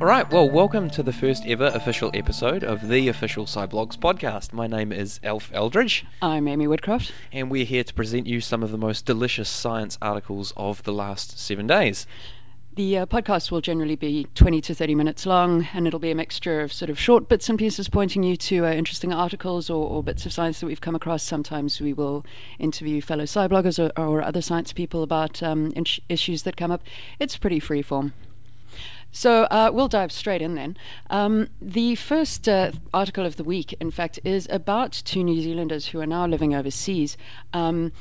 Alright, well, welcome to the first ever official episode of the official SciBlogs podcast. My name is Elf Eldridge. I'm Aimee Whitcroft. And we're here to present you some of the most delicious science articles of the last 7 days. The podcast will generally be 20 to 30 minutes long, and it'll be a mixture of sort of short bits and pieces pointing you to interesting articles or bits of science that we've come across. Sometimes we will interview fellow SciBloggers or other science people about issues that come up. It's pretty freeform. So we'll dive straight in then. The first article of the week, in fact, is about two New Zealanders who are now living overseas. Their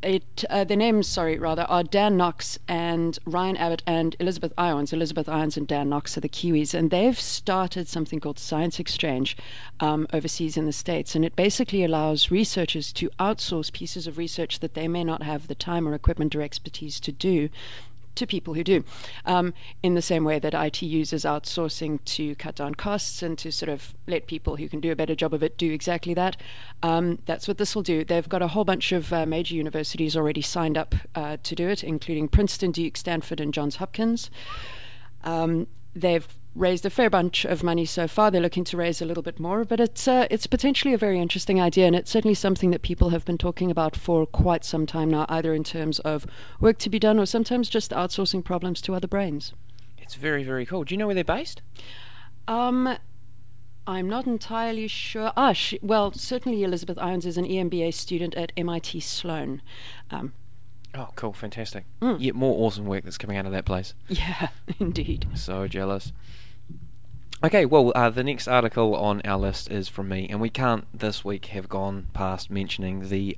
names are Dan Knox and Ryan Abbott and Elizabeth Irons. Elizabeth Irons and Dan Knox are the Kiwis, and they've started something called Science Exchange overseas in the States, and it basically allows researchers to outsource pieces of research that they may not have the time or equipment or expertise to do, to people who do, in the same way that ITUs is outsourcing to cut down costs and to sort of let people who can do a better job of it do exactly that. That's what this will do. They've got a whole bunch of major universities already signed up to do it, including Princeton, Duke, Stanford, and Johns Hopkins. They've raised a fair bunch of money so far. They're looking to raise a little bit more, but it's potentially a very interesting idea, and it's certainly something that people have been talking about for quite some time now, either in terms of work to be done or sometimes just outsourcing problems to other brains. It's very, very cool. Do you know where they're based? I'm not entirely sure. Certainly Elizabeth Irons is an EMBA student at MIT Sloan. Oh, cool. Fantastic. Yet more awesome work that's coming out of that place. Yeah, indeed. So jealous. Okay, well, the next article on our list is from me, and we can't this week have gone past mentioning the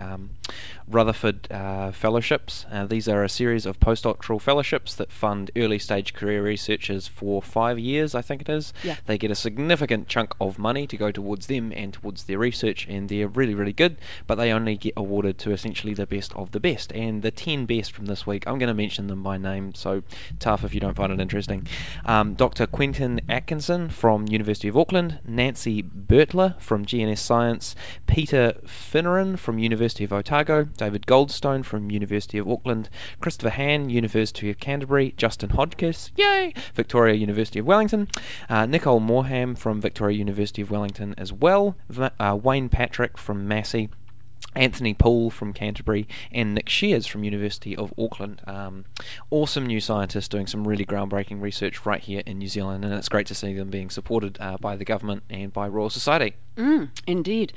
Rutherford Fellowships. These are a series of postdoctoral fellowships that fund early-stage career researchers for 5 years, I think it is. Yeah. They get a significant chunk of money to go towards them and towards their research, and they're really, really good, but they only get awarded to essentially the best of the best. And the 10 best from this week, I'm going to mention them by name, so tough if you don't find it interesting. Dr. Quentin Atkinson from University of Auckland, Nancy Bertler from GNS Science, Peter Finneran from University of Otago, David Goldstone from University of Auckland, Christopher Han, University of Canterbury, Justin Hodgkiss, yay, Victoria University of Wellington, Nicole Moorham from Victoria University of Wellington as well, Wayne Patrick from Massey, Anthony Poole from Canterbury, and Nick Shears from University of Auckland. Awesome new scientists doing some really groundbreaking research right here in New Zealand, and it's great to see them being supported by the government and by Royal Society. Indeed.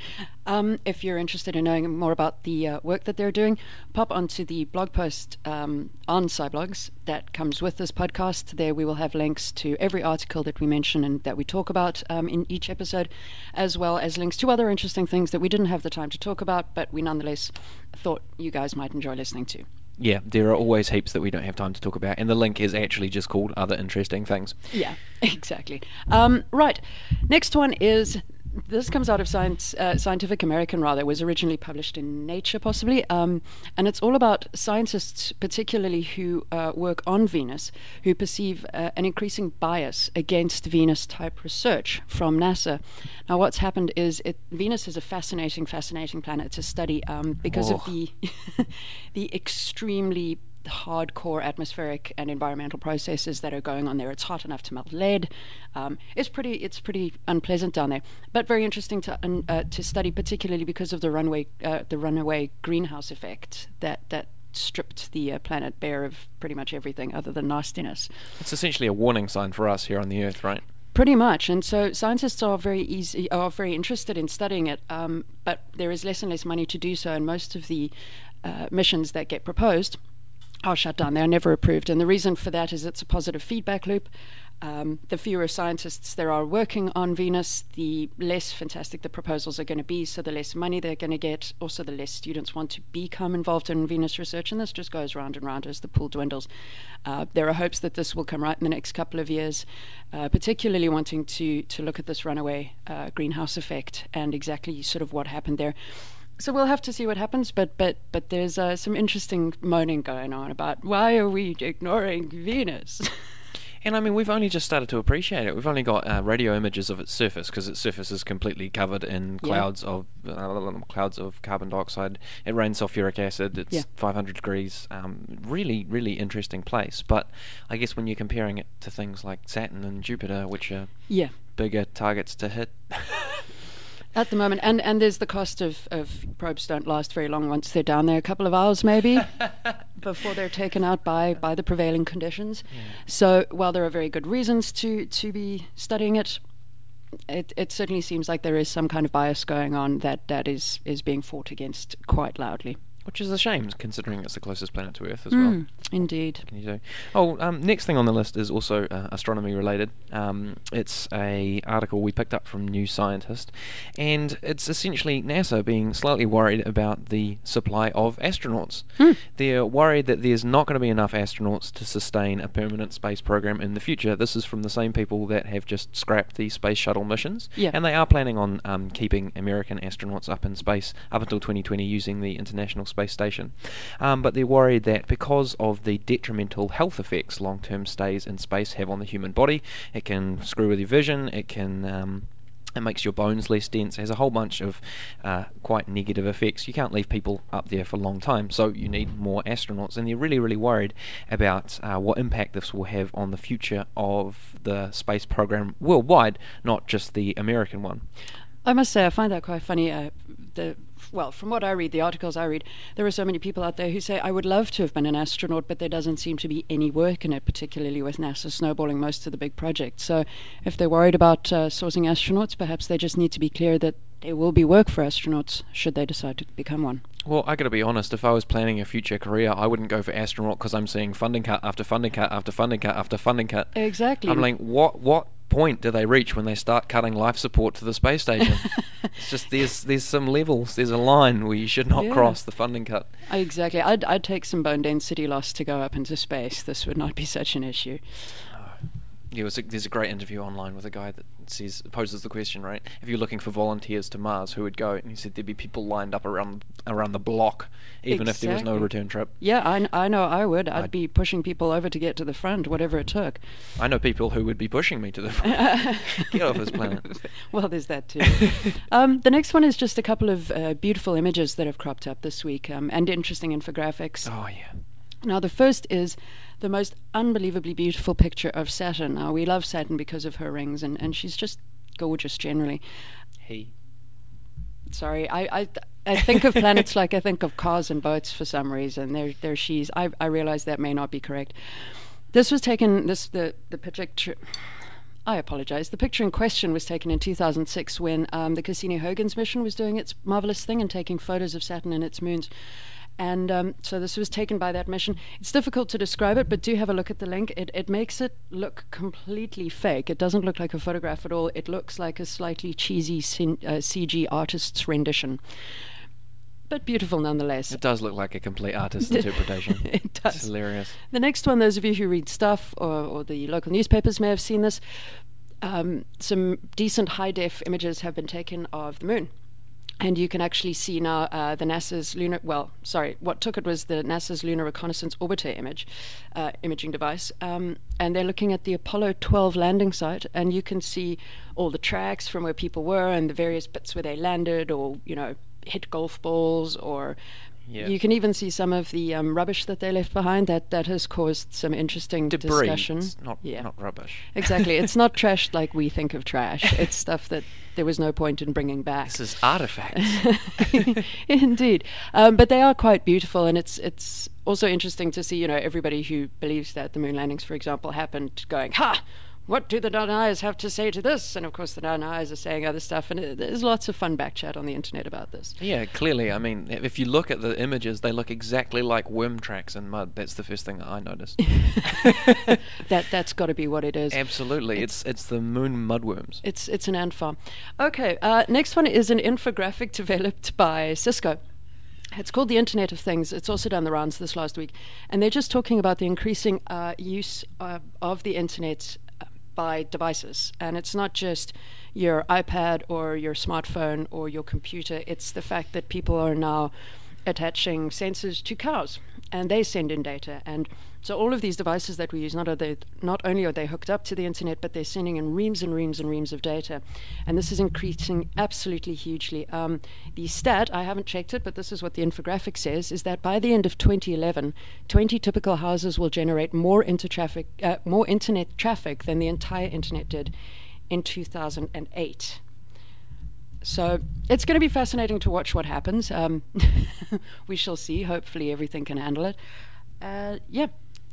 If you're interested in knowing more about the work that they're doing, pop onto the blog post on SciBlogs that comes with this podcast. There we will have links to every article that we mention and that we talk about in each episode, as well as links to other interesting things that we didn't have the time to talk about, but we nonetheless thought you guys might enjoy listening to. Yeah, there are always heaps that we don't have time to talk about, and the link is actually just called Other Interesting Things. Yeah, exactly. Right, next one is... This comes out of Scientific American, rather. It was originally published in Nature, possibly, and it's all about scientists, particularly who work on Venus, who perceive an increasing bias against Venus-type research from NASA. Now, what's happened is Venus is a fascinating, fascinating planet to study because of the extremely hardcore atmospheric and environmental processes that are going on there. It's hot enough to melt lead. It's pretty unpleasant down there, but very interesting to study, particularly because of the runaway greenhouse effect that stripped the planet bare of pretty much everything other than nastiness. It's essentially a warning sign for us here on the Earth, right? Pretty much, and so scientists are very interested in studying it, but there is less and less money to do so, and most of the missions that get proposed are shut down. They're never approved, and the reason for that is it's a positive feedback loop. The fewer scientists there are working on Venus, the less fantastic the proposals are going to be, so the less money they're going to get, also the less students want to become involved in Venus research, and this just goes round and round as the pool dwindles. There are hopes that this will come right in the next couple of years, particularly wanting to look at this runaway greenhouse effect and exactly sort of what happened there. So we'll have to see what happens, but there's some interesting moaning going on about why are we ignoring Venus? And I mean, we've only just started to appreciate it. We've only got radio images of its surface, because its surface is completely covered in clouds of carbon dioxide. It rains sulfuric acid. It's 500 degrees. Really, really interesting place. But I guess when you're comparing it to things like Saturn and Jupiter, which are bigger targets to hit. At the moment, and there's the cost of probes don't last very long once they're down there, a couple of hours maybe, before they're taken out by the prevailing conditions. Yeah. So while there are very good reasons to be studying it, it certainly seems like there is some kind of bias going on that is being fought against quite loudly. Which is a shame, considering it's the closest planet to Earth as well. Indeed. Can you do? Oh, next thing on the list is also astronomy related. It's an article we picked up from New Scientist, and it's essentially NASA being slightly worried about the supply of astronauts. They're worried that there's not going to be enough astronauts to sustain a permanent space program in the future. This is from the same people that have just scrapped the space shuttle missions, and they are planning on keeping American astronauts up in space up until 2020 using the International Space Station, but they're worried that because of the detrimental health effects long-term stays in space have on the human body, it can screw with your vision, it can it makes your bones less dense, it has a whole bunch of quite negative effects. You can't leave people up there for a long time, so you need more astronauts, and they're really, really worried about what impact this will have on the future of the space program worldwide, not just the American one. I must say I find that quite funny. Well, from what I read, the articles I read, there are so many people out there who say, I would love to have been an astronaut, but there doesn't seem to be any work in it, particularly with NASA snowballing most of the big projects. So if they're worried about sourcing astronauts, perhaps they just need to be clear that there will be work for astronauts should they decide to become one. Well, I gotta be honest, if I was planning a future career, I wouldn't go for astronaut, because I'm seeing funding cut after funding cut after funding cut after funding cut. Exactly. I'm like, what point do they reach when they start cutting life support to the space station? It's just there's some levels, there's a line where you should not cross, the funding cut. Exactly. I'd take some bone density loss to go up into space. This would not be such an issue. Yeah, there's a great interview online with a guy that poses the question, right? If you're looking for volunteers to Mars, who would go? And he said there'd be people lined up around the block, even if there was no return trip. Yeah, I know I would. I'd be pushing people over to get to the front, whatever it took. I know people who would be pushing me to the front. Get off this planet. Well, there's that too. The next one is just a couple of beautiful images that have cropped up this week, and interesting infographics. Oh, yeah. Now, the first is the most unbelievably beautiful picture of Saturn. Now, we love Saturn because of her rings, and she's just gorgeous generally. Hey. Sorry, I think of planets like I think of cars and boats for some reason. They're she's. I realize that may not be correct. This was taken, the picture... I apologize. The picture in question was taken in 2006 when the Cassini-Huygens mission was doing its marvelous thing and taking photos of Saturn and its moons. And so this was taken by that mission. It's difficult to describe it, but do have a look at the link. It makes it look completely fake. It doesn't look like a photograph at all. It looks like a slightly cheesy CG artist's rendition. But beautiful nonetheless. It does look like a complete artist's interpretation. It does. It's hilarious. The next one, those of you who read Stuff or the local newspapers may have seen this. Some decent high-def images have been taken of the moon. And you can actually see now the NASA's lunar, well, sorry, what took it was the NASA's Lunar Reconnaissance Orbiter imaging device. And they're looking at the Apollo 12 landing site, and you can see all the tracks from where people were and the various bits where they landed or, you know, hit golf balls, or you can even see some of the rubbish that they left behind. That has caused some interesting discussion. It's not rubbish. Exactly. It's not trashed like we think of trash. It's stuff that there was no point in bringing back. This is artifacts. Indeed. But they are quite beautiful, and it's also interesting to see, you know, everybody who believes that the moon landings, for example, happened going, ha! What do the deniers have to say to this? And of course the deniers are saying other stuff, and there's lots of fun backchat on the internet about this. Yeah, clearly. I mean, if you look at the images, they look exactly like worm tracks in mud. That's the first thing that I noticed. That's got to be what it is. Absolutely. It's the moon mudworms. It's an ant farm. Okay, next one is an infographic developed by Cisco. It's called the Internet of Things. It's also done the rounds this last week. And they're just talking about the increasing use of the internet by devices, and it's not just your iPad or your smartphone or your computer. It's the fact that people are now attaching sensors to cows and they send in data. And so all of these devices that we use, not only are they hooked up to the internet, but they're sending in reams and reams and reams of data. And this is increasing absolutely hugely. The stat, I haven't checked it, but this is what the infographic says, is that by the end of 2011, 20 typical houses will generate more internet traffic than the entire internet did in 2008. So it's going to be fascinating to watch what happens. We shall see. Hopefully everything can handle it. Yeah.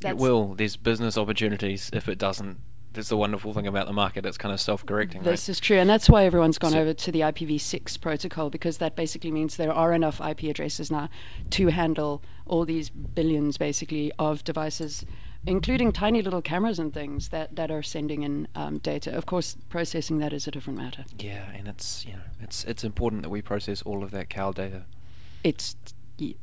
It will. There's business opportunities if it doesn't. That's the wonderful thing about the market. It's kind of self-correcting. This is true, and that's why everyone's gone over to the IPv6 protocol, because that basically means there are enough IP addresses now to handle all these billions, basically, of devices, including tiny little cameras and things that are sending in data. Of course, processing that is a different matter. Yeah, and it's important that we process all of that CAL data. It's crucial.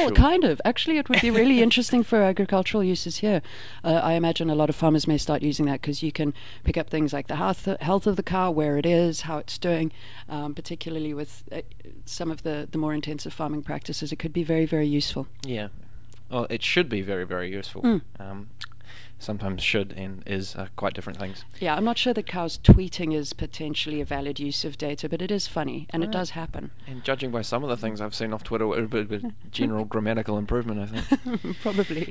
Well, kind of. Actually, it would be really interesting for agricultural uses here. I imagine a lot of farmers may start using that because you can pick up things like the health of the cow, where it is, how it's doing, particularly with some of the more intensive farming practices. It could be very, very useful. Yeah. Well, it should be very, very useful. Mm. Sometimes should and is are quite different things. Yeah, I'm not sure that cows tweeting is potentially a valid use of data, but it is funny, and it does happen. And judging by some of the things I've seen off Twitter, it would be general grammatical improvement, I think. Probably.